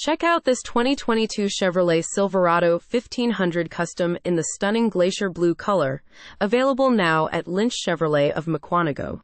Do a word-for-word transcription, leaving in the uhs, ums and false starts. Check out this twenty twenty-two Chevrolet Silverado fifteen hundred Custom in the stunning Glacier Blue color, available now at Lynch Chevrolet of Mukwonago.